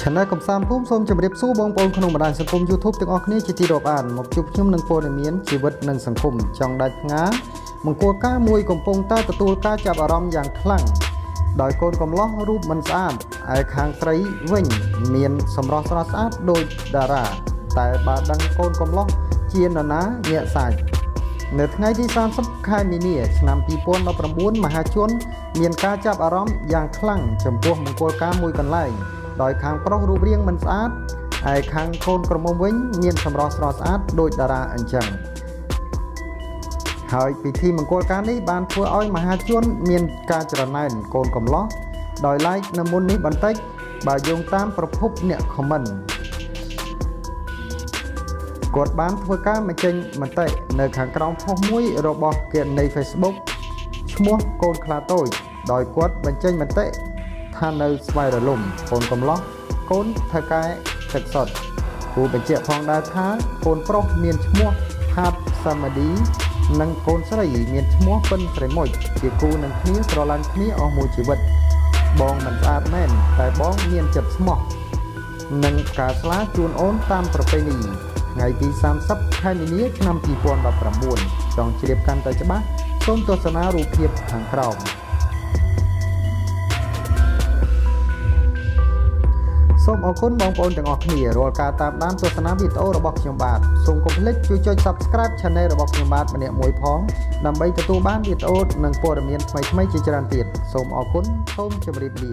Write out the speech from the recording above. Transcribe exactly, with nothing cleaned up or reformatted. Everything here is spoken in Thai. ฉันได้กับสามผู้ชมจะมาเรียบสู้บองปนขนมบันสังคมยูทูบตึกออกนี้จิตติดอกอ่านหมกจุบเชื่อมหนึ่งโปรในเมียนชีวิตหนึ่งสังคมจองได้ง้ามงกัวก้ามวยกลมปงตาตะตูก้าจับอารมณ์อย่างคลั่งโดยโกนกลมล้อรูปมันสะอาดไอ้คางไตรเว่งเมียนสำรองสะอาดโดยดาราแต่บาดังโกนกลมล้อเจียนหนาเงียสายเนื้อไงที่สามสับคายมีเนียนำปีปนเราประมูลมหาชนเมียนก้าจับอารมณ์อย่างคลั่งจมพัวมงกัวก้ามวยกันไล่โดยคางเพราะรูปเรียงมันสะอาดไอ้คางโคนกระมวลวิ่งเมียนสำรองสะอาดโดยดาราอันจังหายปีที่มังกรการนี้บานพัวอ้อยมหาชนเมียนกาจรนัยโกนกลมล้อโดยไล่นำมูลนี้บันทึกบายงตามประพบเนี่ยคอมเมนต์กดบ้านพัวก้ามาเจงมันเตะเนื้อขังกรองพ่อมุ้ยโรบอทเกี่ยนในเฟซบุ๊กชั่วโกนคลาโต้โดยกดบันเจงมันเตะท่านเนื้อสไปร์ลุ่มโกนกลมล้อโกนทะกายเสกสดผู้เป็นเจ้าของดาท้าโกนโปรเมียนชั่วภาพสมดีนังโกนสลายเมียนชั่วเป็นสายมวยเกี่ยวกูนังนี้ตรลังนี้ออกมวยชีวิตบองมันอาแมนแต่บองเมียนจับสมองนังกาสลาจูนโอนตามประเพณีไงปีสามซับแค่นี้นำปีปอนแบบประมูลจองเฉียบกันแต่จะบ้าต้นตัวสนารูเพียบทางคราวส้มออกคนบองปอนจังออกนี่รอการตามน้ำตัวสนาวิโต้ระบบยมบาทส่งคอมเพล็กช่วยจอย subscribe ช่องในระบบยมบาทมาเนี่ยมวยพ้องนำไปประตูบ้านวิโต้หนังโปรดเมียนไม่ไม่จีจรันติดส้มออกคนส้มจะบริบี